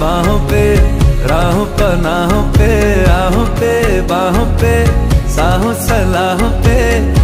बाहों पे, राहों पनाहों पे, राहों पे, बाहों पे, साहों सलाहों पे।